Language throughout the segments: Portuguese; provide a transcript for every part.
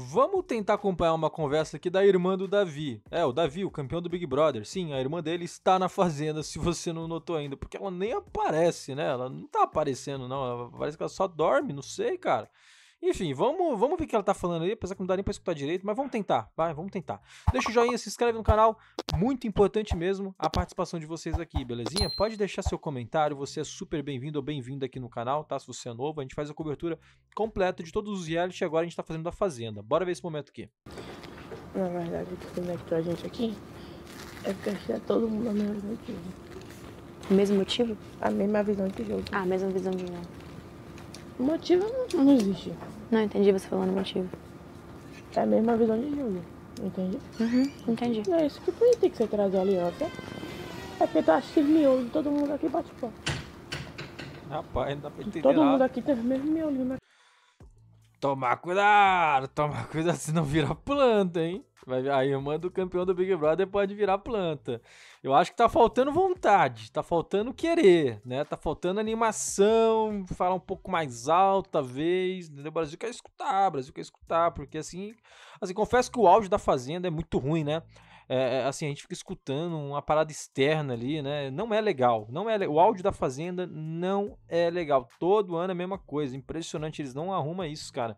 Vamos tentar acompanhar uma conversa aqui da irmã do Davi. É, o Davi, o campeão do Big Brother. Sim, a irmã dele está na fazenda, se você não notou ainda. Porque ela nem aparece, né? Ela não tá aparecendo, não. Ela, parece que ela só dorme, não sei, cara. Enfim, vamos ver o que ela tá falando aí, apesar que não dá nem pra escutar direito, mas vamos tentar, vai, vamos tentar. Deixa o joinha, se inscreve no canal, muito importante mesmo a participação de vocês aqui, belezinha? Pode deixar seu comentário, você é super bem-vindo ou bem-vinda aqui no canal, tá? Se você é novo, a gente faz a cobertura completa de todos os reality, agora a gente tá fazendo da Fazenda. Bora ver esse momento aqui. Na verdade, o que conectou a gente aqui é porque achei todo mundo o mesmo motivo. O mesmo motivo? A mesma visão de jogo. Ah, a mesma visão de jogo. Motivo não existe. Não entendi você falando motivo. É a mesma visão de jogo, entendi? Uhum, entendi. É isso que foi que você trazou ali, ó. É porque tu acha que miolo de todo mundo aqui bate pó. Rapaz, não dá pra entender. Todo mundo aqui tem o mesmo miolinho, né? Tomar cuidado, senão vira planta, hein? A irmã do campeão do Big Brother pode virar planta. Eu acho que tá faltando vontade, tá faltando querer, né? Tá faltando animação, falar um pouco mais alto, talvez. O Brasil quer escutar, porque assim, confesso que o áudio da Fazenda é muito ruim, né? É, assim, a gente fica escutando uma parada externa ali, né? Não é legal, o áudio da Fazenda não é legal. Todo ano é a mesma coisa, impressionante, eles não arrumam isso, cara.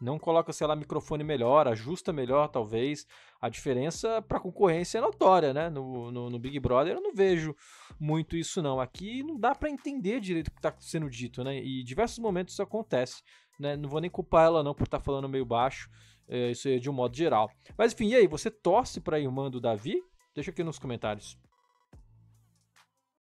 Não coloca, sei lá, microfone melhor, ajusta melhor, talvez. A diferença para concorrência é notória, né? No Big Brother eu não vejo muito isso, não. Aqui não dá para entender direito o que tá sendo dito, né? E em diversos momentos isso acontece, né? Não vou nem culpar ela, não, por estar falando meio baixo. Isso aí é de um modo geral. Mas, enfim, e aí? Você torce para a irmã do Davi? Deixa aqui nos comentários.